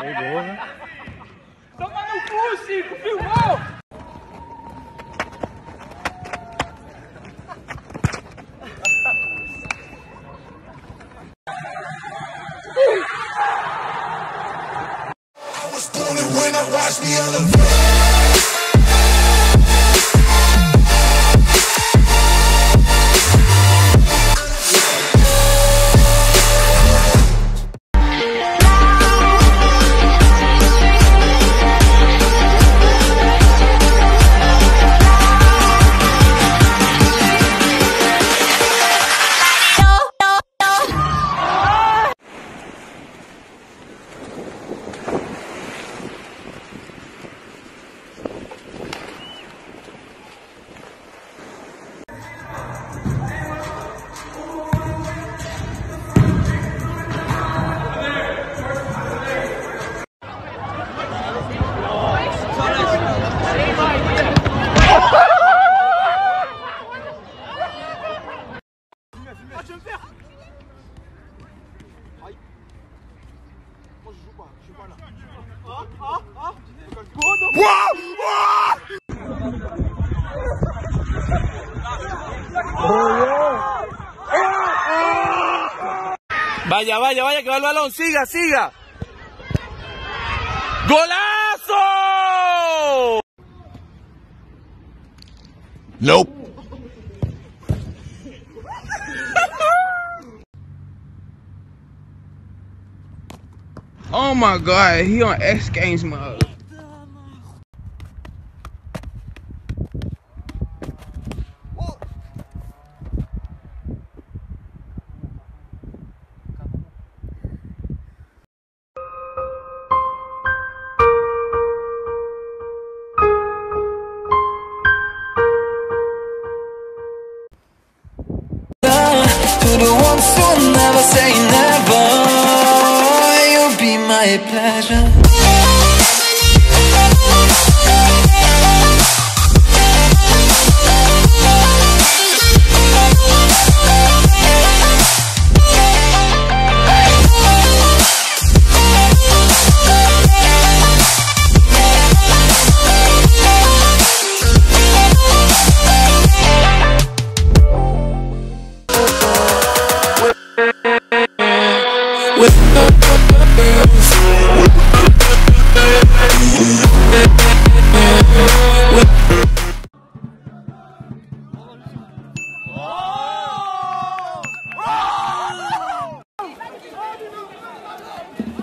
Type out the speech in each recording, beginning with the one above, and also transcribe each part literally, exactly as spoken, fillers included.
É gol, né? Toma no cu, Chico, viu? Vaya, vaya, vaya, que va el balón, siga, siga. ¡Golazo! Nope. Oh my god, he on X Games mode. Pleasure.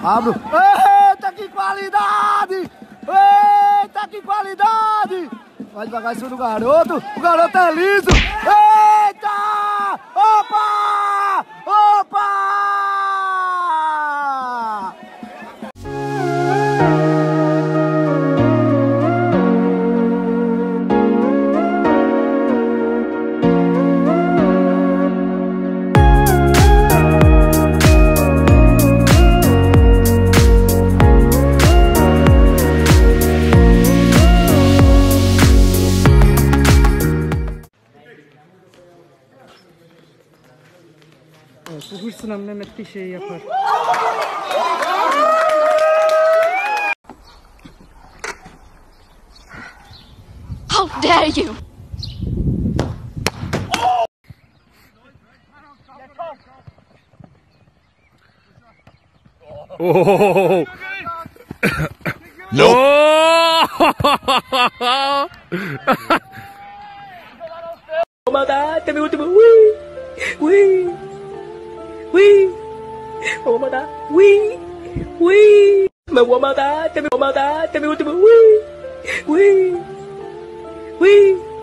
Abro. Eita, que qualidade! Eita, que qualidade! Vai devagar em cima do garoto. O garoto é liso. Eita! Opa! Opa! Nam Mehmet bir şey yapar. How dare you? Oh. No. Comandante, meu último. Ui. Ui. Wee, vou mandar. Wee, wee, meu vou mandar, meu vou mandar, meu último. Wee, wee, wee.